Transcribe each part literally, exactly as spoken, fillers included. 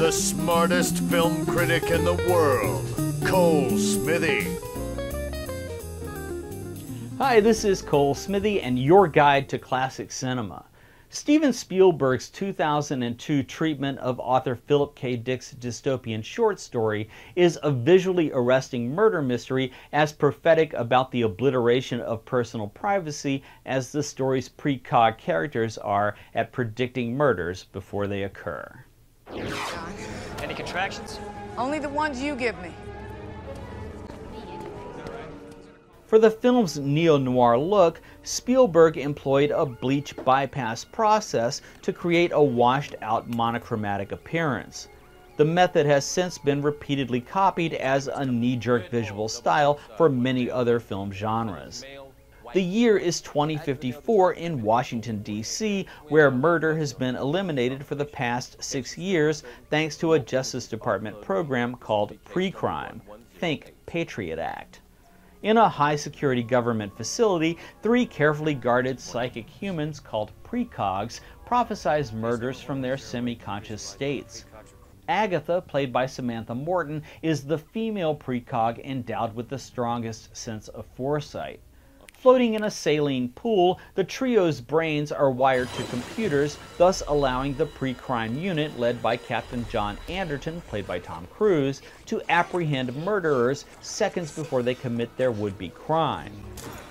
the smartest film critic in the world, Cole Smithy. Hi, this is Cole Smithy and your guide to classic cinema. Steven Spielberg's two thousand two treatment of author Philip K. Dick's dystopian short story is a visually arresting murder mystery as prophetic about the obliteration of personal privacy as the story's precog characters are at predicting murders before they occur. Any contractions? Only the ones you give me. For the film's neo-noir look, Spielberg employed a bleach bypass process to create a washed-out monochromatic appearance. The method has since been repeatedly copied as a knee-jerk visual style for many other film genres. The year is twenty fifty-four in Washington, D C, where murder has been eliminated for the past six years thanks to a Justice Department program called Pre-Crime, think Patriot Act. In a high-security government facility, three carefully guarded psychic humans called precogs prophesize murders from their semi-conscious states. Agatha, played by Samantha Morton, is the female precog endowed with the strongest sense of foresight. Floating in a saline pool, the trio's brains are wired to computers, thus allowing the pre-crime unit, led by Captain John Anderton, played by Tom Cruise, to apprehend murderers seconds before they commit their would-be crime.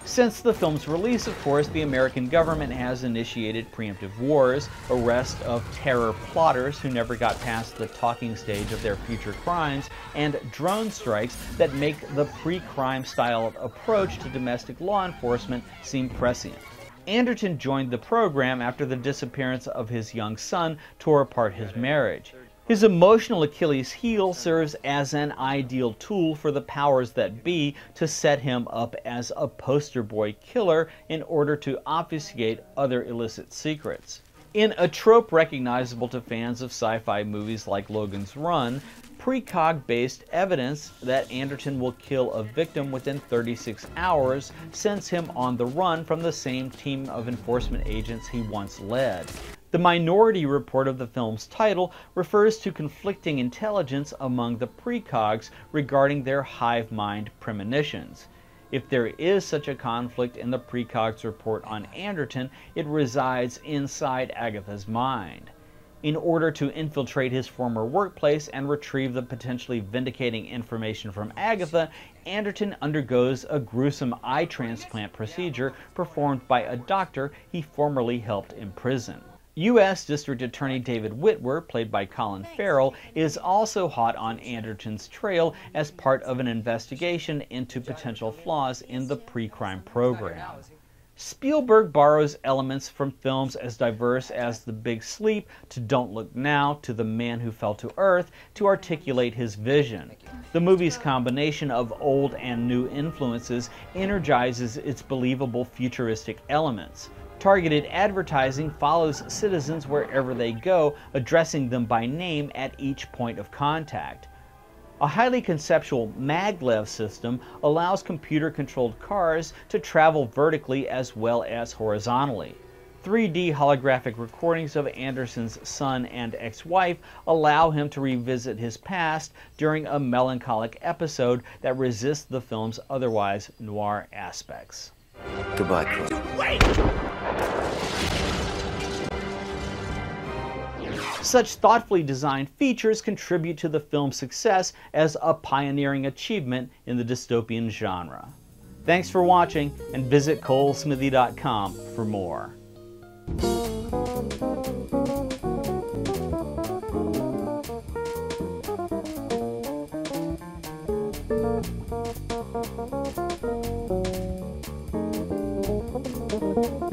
Since the film's release, of course, the American government has initiated preemptive wars, arrest of terror plotters who never got past the talking stage of their future crimes, and drone strikes that make the pre-crime style approach to domestic law enforcement seem prescient. Anderton joined the program after the disappearance of his young son tore apart his marriage. His emotional Achilles heel serves as an ideal tool for the powers that be to set him up as a poster boy killer in order to obfuscate other illicit secrets. In a trope recognizable to fans of sci-fi movies like Logan's Run, precog-based evidence that Anderton will kill a victim within thirty-six hours sends him on the run from the same team of enforcement agents he once led. The Minority Report of the film's title refers to conflicting intelligence among the precogs regarding their hive mind premonitions. If there is such a conflict in the precog's report on Anderton, it resides inside Agatha's mind. In order to infiltrate his former workplace and retrieve the potentially vindicating information from Agatha, Anderton undergoes a gruesome eye transplant procedure performed by a doctor he formerly helped imprison. U S District Attorney David Whitwer, played by Colin Farrell, is also hot on Anderton's trail as part of an investigation into potential flaws in the pre-crime program. Spielberg borrows elements from films as diverse as The Big Sleep, to Don't Look Now, to The Man Who Fell to Earth, to articulate his vision. The movie's combination of old and new influences energizes its believable futuristic elements. Targeted advertising follows citizens wherever they go, addressing them by name at each point of contact. A highly conceptual maglev system allows computer-controlled cars to travel vertically as well as horizontally. three D holographic recordings of Anderton's son and ex-wife allow him to revisit his past during a melancholic episode that resists the film's otherwise noir aspects. Goodbye, Chris. Wait! Such thoughtfully designed features contribute to the film's success as a pioneering achievement in the dystopian genre. Thanks for watching, and visit Cole Smithy dot com for more. Thank you.